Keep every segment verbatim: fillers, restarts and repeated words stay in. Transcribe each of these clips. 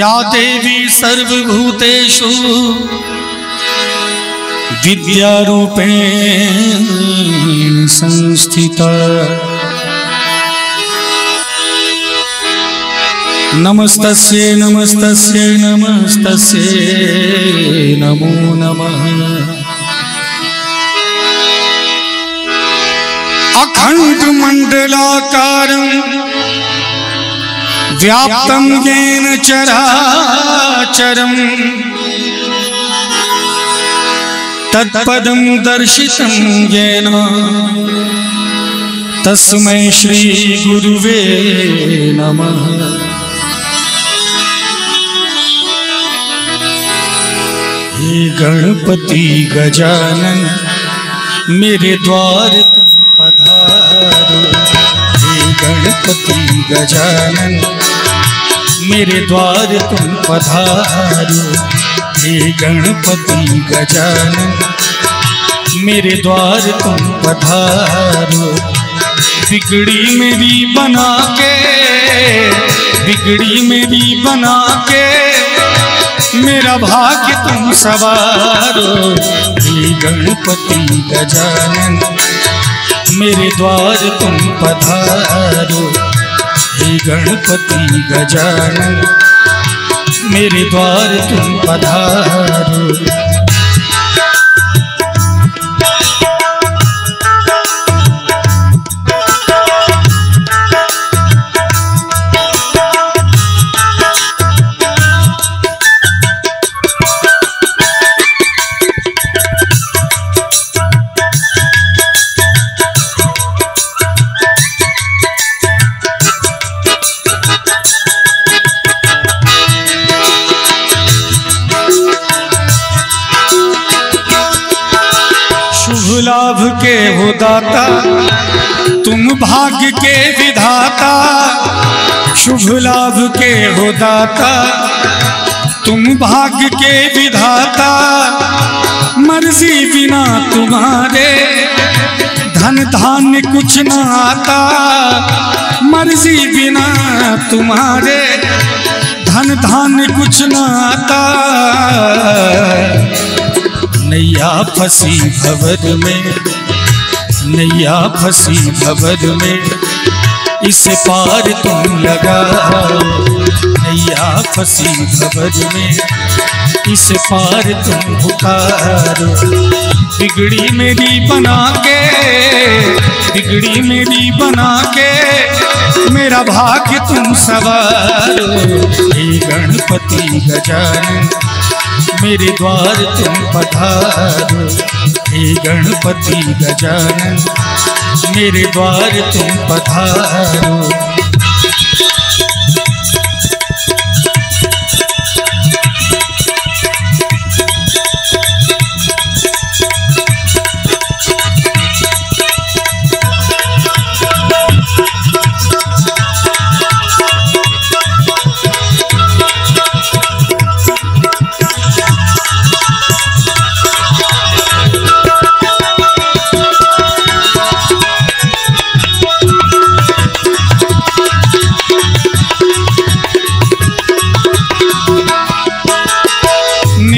या देवी सर्वभूतेषु विद्यारूपेण संस्थिता। नमस्तस्यै नमस्तस्यै नमस्तस्यै नमो नमः। अखंड मंडलाकारं व्याप्तं येन चराचरं तत्पदं दर्शितं येन तस्मै श्री गुरुवे नमः। हे गणपति गजानन मेरे द्वार तुम पधारो। हे गणपति गजानन मेरे द्वार तुम पधारो। हे गणपति गजानन मेरे द्वार तुम पधारो। बिगड़ी मेरी बना के बिगड़ी मेरी बना के मेरा भाग्य तुम सवारो। हे गणपति गजानन मेरे द्वार तुम पधारो। हे गणपति गजानन मेरे द्वार तुम पधारो। लाभ के हो दाता तुम भाग्य के विधाता। शुभ लाभ के हो दाता तुम भाग्य के विधाता। मर्जी बिना तुम्हारे धन धान्य कुछ न आता। मर्जी बिना तुम्हारे धन धान्य कुछ न आता। नैया फंसी भंवर में नैया फंसी भंवर में इस पार तुम लगाओ। नैया फंसी भंवर में इस पार तुम पुकारो। बिगड़ी मेरी बना के बिगड़ी मेरी बना के मेरा भाग्य तुम सवारो। हे गणपति गजानन मेरे द्वार तुम पधारो। हे गणपति गजानन मेरे द्वार तुम पधारो।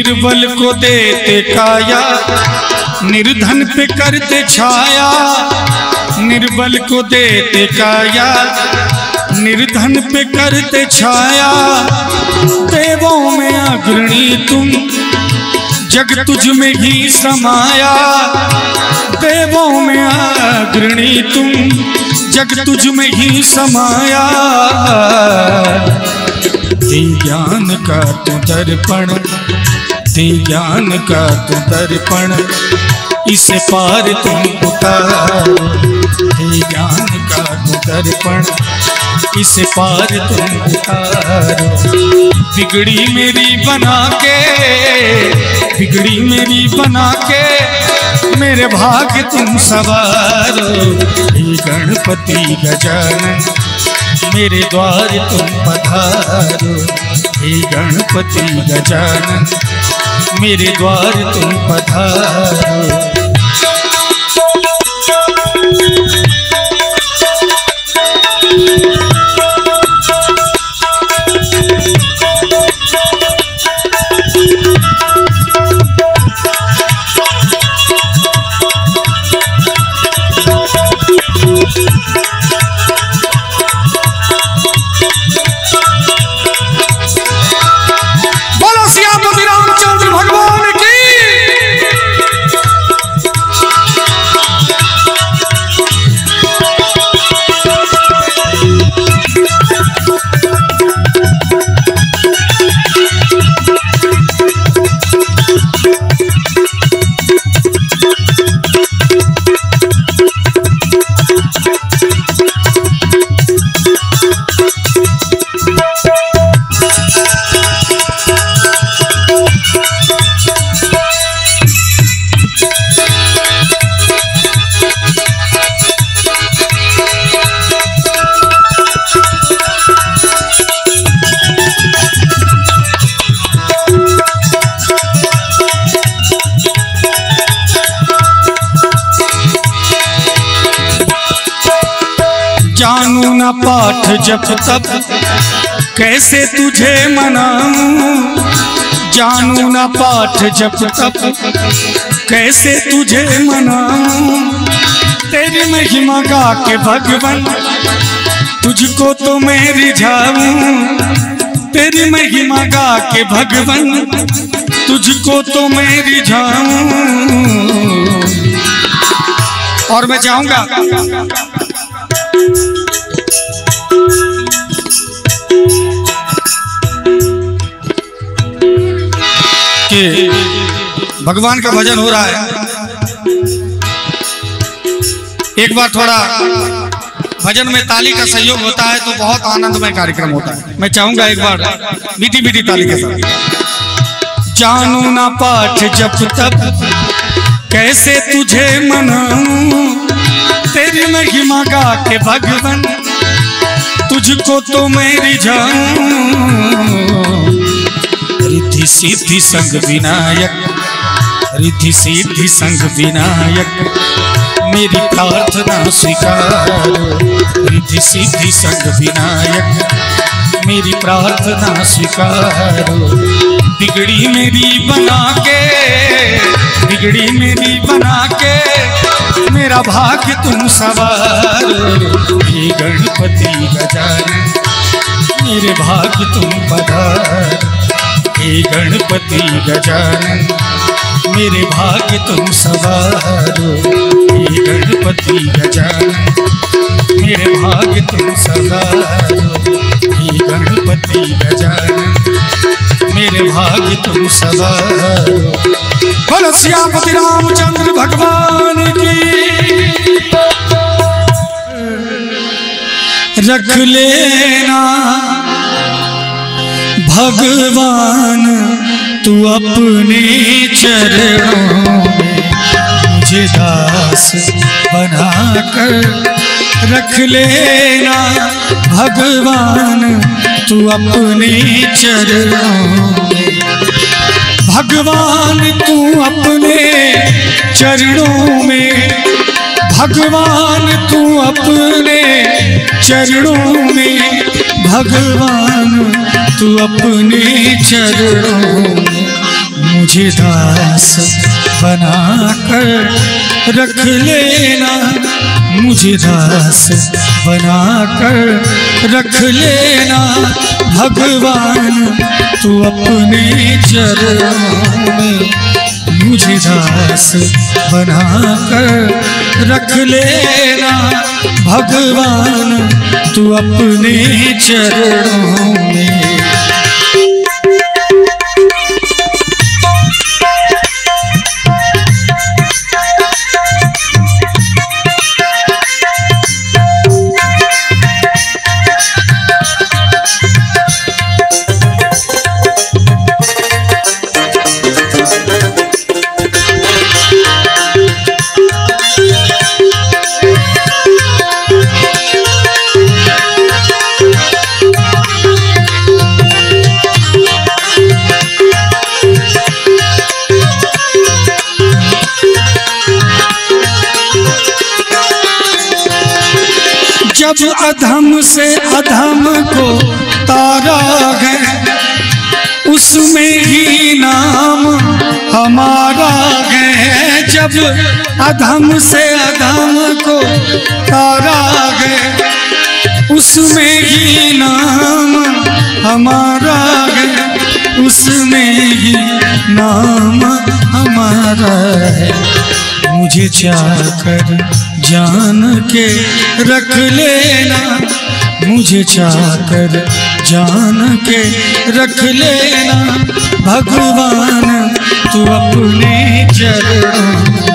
निर्बल को देते काया निर्धन पे करते छाया। निर्बल को देते काया निर्धन पे करते छाया। देवों में अग्रणी तुम जग तुझ में ही समाया। देवों में अग्रणी तुम जग तुझ में ही समाया। दे ज्ञान का तू दर्पण दे ज्ञान का तू दर्पण इस पार तुम उतारो। दे ज्ञान का तू दर्पण इस पार तुम उतारो। बिगड़ी मेरी बना के बिगड़ी मेरी बना के मेरे भाग्य तुम सवारो। हे गणपति गजानन मेरे द्वार तुम पधारो। हे गणपति गजानन मेरे द्वार तुम पधारो। जप तप कैसे तुझे मनाऊं, जानू ना पाठ जप तप कैसे तुझे मनाऊं। तेरी महिमा गा के भगवन तुझको तो मैं रिझाऊं, तेरी महिमा गा के भगवन तुझको तो मैं रिझाऊं। और मैं जाऊंगा कि भगवान का भजन हो रहा है। एक बार थोड़ा भजन में ताली का सहयोग होता है तो बहुत आनंदमय कार्यक्रम होता है। मैं चाहूंगा एक बार मीठी मीठी ताली के साथ। जानू ना पाठ जप तप कैसे तुझे मनाऊं, तेरी महिमा गा के भगवन तुझको तो मैं रिझाऊं। रिद्धि सिद्धि संग विनायक, रिद्धि सिद्धि संग विनायक, मेरी प्रार्थना स्वीकार। रिद्धि सिद्धि संग विनायक, मेरी प्रार्थना स्वीकार। बिगड़ी मेरी बना के, बिगड़ी मेरी बना के, मेरा भाग्य तुम सवार। हे गणपति गजानंद मेरे भाग्य तुम पधार। हे गणपति गजानंद मेरे भाग्य तुम सवारो। हे गणपति गजानंद मेरे भाग्य तुम सवारो। हे गणपति गजानंद मेरे भाग्य तुम सवारो। बोलो श्यापति रामचंद्र भगवान की। रख लेना भगवान तू अपने चरणों में, मुझे दास बना कर रख लेना। भगवान तू अपने चरणों में, भगवान तू अपने चरणों में, भगवान तू अपने चरणों में, भगवान तू अपने चरणों में, मुझे दास बना कर रख लेना। मुझे दास बना कर रख लेना। भगवान तू अपने चरणों में, मुझे दास बना कर रख लेना। भगवान तू अपने चरणों में। जब अधम से अधम को तारा है, उसमें ही नाम हमारा है। जब अधम से अधम को तारा है, उसमें ही नाम हमारा है, उसमें ही नाम हमारा है। मुझे चाहकर जान के रख लेना, मुझे चाहकर जान के रख लेना। भगवान तू अपने चरणों,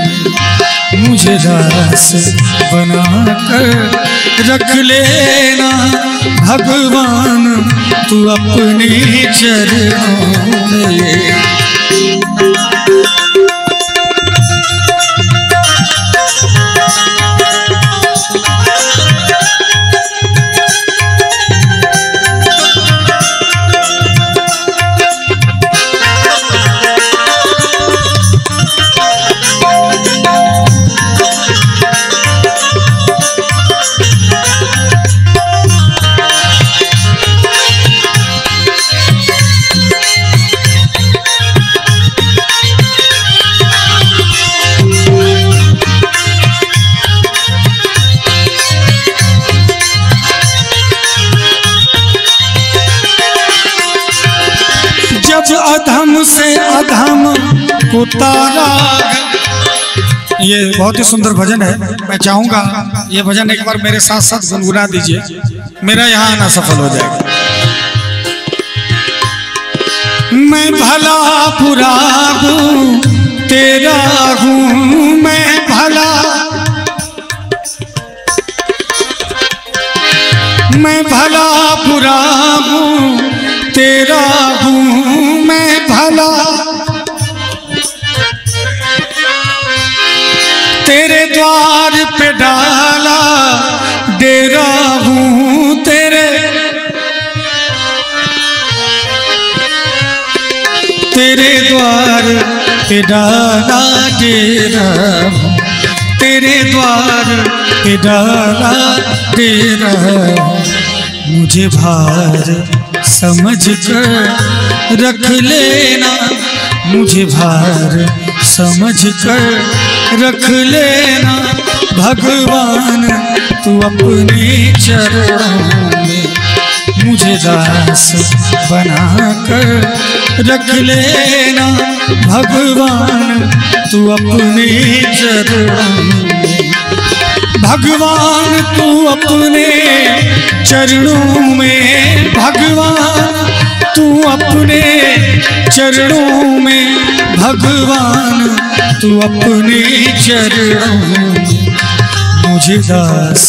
मुझे दास बना कर रख लेना। भगवान तू अपने चरणों में। आज अधम से अधम कुतारा। ये बहुत ही सुंदर भजन है। मैं चाहूंगा ये भजन एक बार मेरे साथ साथ गुनगुना दीजिए, मेरा यहाँ आना सफल हो जाएगा। मैं भला बुरा हूँ तेरा हूँ, मैं भला मैं भला बुरा हूँ तेरा हूँ, मैं भला तेरे द्वार पे डाला डेरा हूँ तेरे तेरे द्वार पे डाला डेरा हूँ, तेरे द्वार पे डाला डेरा हूँ। मुझे भार समझ कर रख लेना, मुझे भार समझ कर रख लेना भगवान तू अपने चरणों में। मुझे दास बना कर रख लेना भगवान तू अपने चरणों में, भगवान तू अपने चरणों में, भगवान तू अपने चरणों में, भगवान तू अपने चरणों में। मुझे दास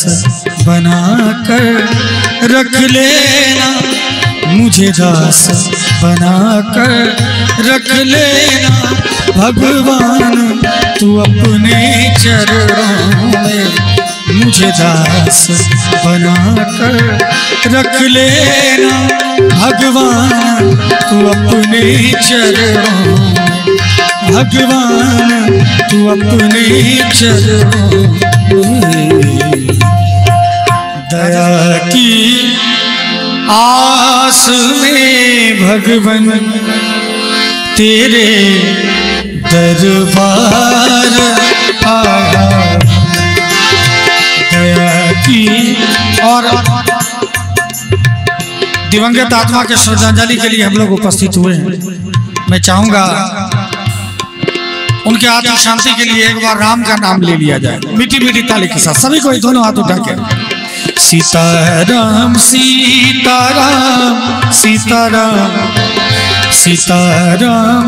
बना कर रख लेना, मुझे दास बना कर रख लेना भगवान तू अपने चरणों में। मुझे दास बनाकर रख लेना भगवान तू अपने चरणों में, भगवान तू अपने चरणों में। दया की आस में भगवन तेरे दरबार आया, और दिवंगत आत्मा के श्रद्धांजलि के लिए हम लोग उपस्थित हुए हैं। मैं चाहूंगा उनके आत्म शांति के लिए एक बार राम का नाम ले लिया जाए मीठी मीठी ताली के साथ। सभी को दोनों हाथ उठा के सीता राम सीता राम सीता राम सीता राम सीता राम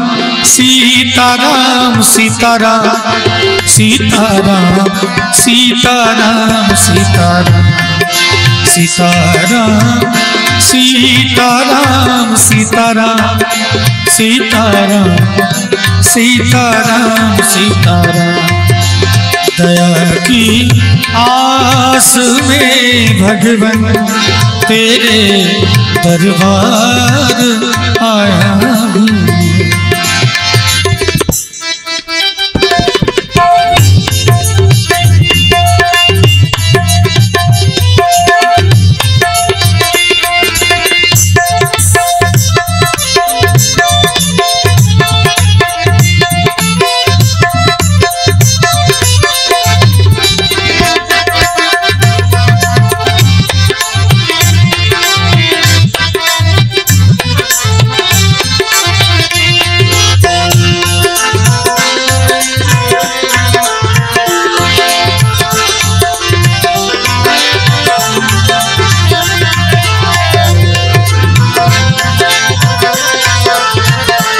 सीता राम सीता राम सीता राम सीता राम सीता राम सीता राम सीता राम सीता राम सीता राम सीता राम। दया की आस में भगवन तेरे दरबार आया हूँ।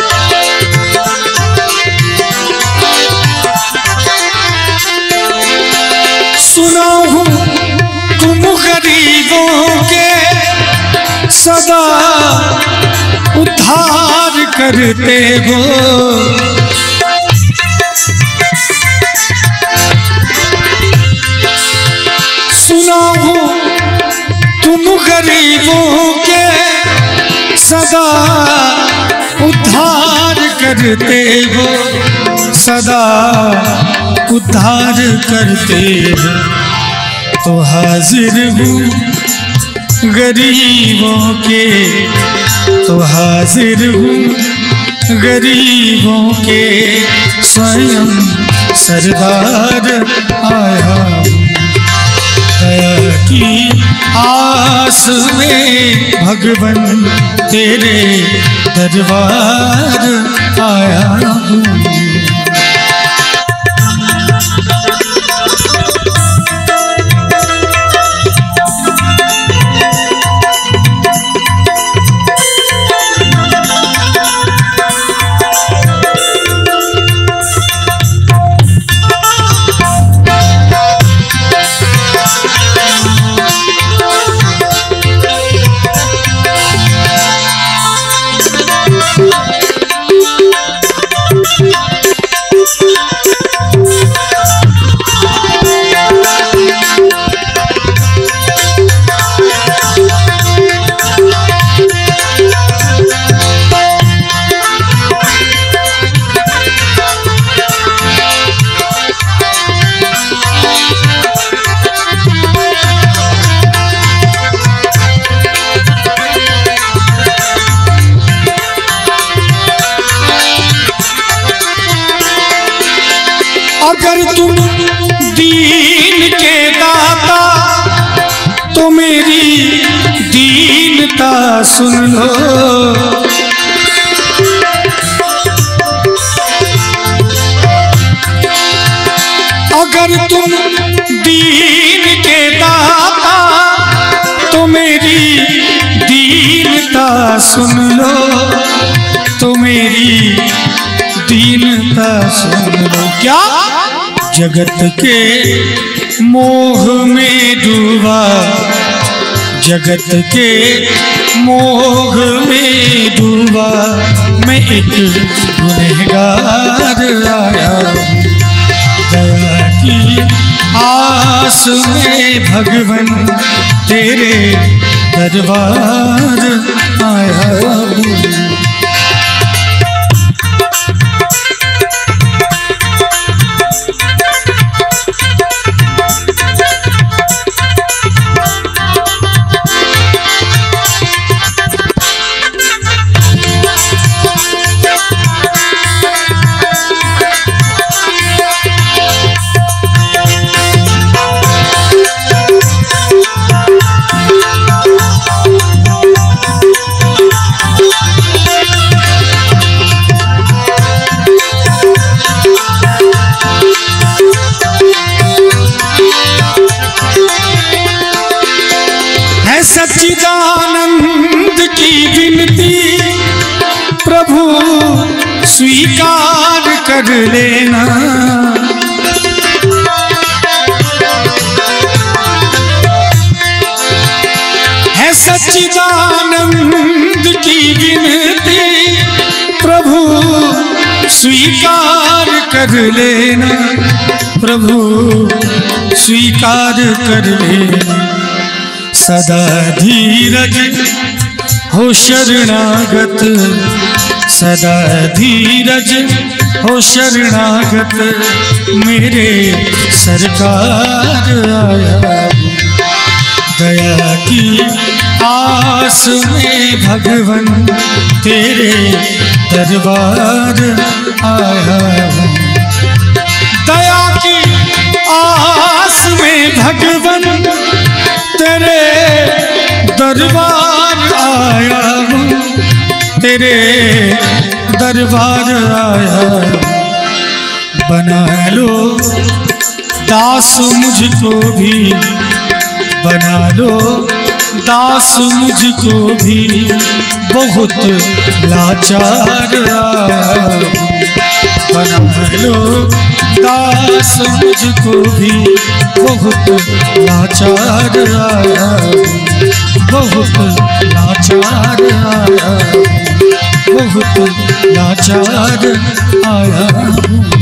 उद्धार करते हो सुना हो तुम गरीबों के सदा उद्धार करते हो, सदा उद्धार करते हो। तो हाजिर हूँ गरीबों के, तो हाजिर हूँ गरीबों के स्वयं सरदार आया। दया की आस में भगवन तेरे दरबार आया हूँ। अगर तुम दीन के दाता तो मेरी दीनता सुन लो। अगर तुम दीन के दाता तो मेरी दीनता सुन लो, तो मेरी दीनता सुन लो। क्या जगत के मोह में डूबा, जगत के मोह में डूबा, मैं एक गुनहगार आया हूँ। दया की आस में भगवन तेरे दरबार आया हूँ। गजानंद की विनती प्रभु स्वीकार कर लेना। है सच्चिदानंद की विनती प्रभु स्वीकार कर लेना, प्रभु स्वीकार कर लेना। सदा धीरज हो शरणागत, सदा धीरज हो शरणागत, मेरे सरकार आया। दया की आस में भगवन तेरे दरबार आया। दया की आस में भगवन तेरे दरबार आया हूँ, तेरे दरबार आया। बना लो दास मुझको भी, बना लो दास मुझको भी, बहुत लाचार आया। बना लो दास मुझको भी, बहुत लाचार आया, बहुत लाचार आया, बहुत लाचार आया।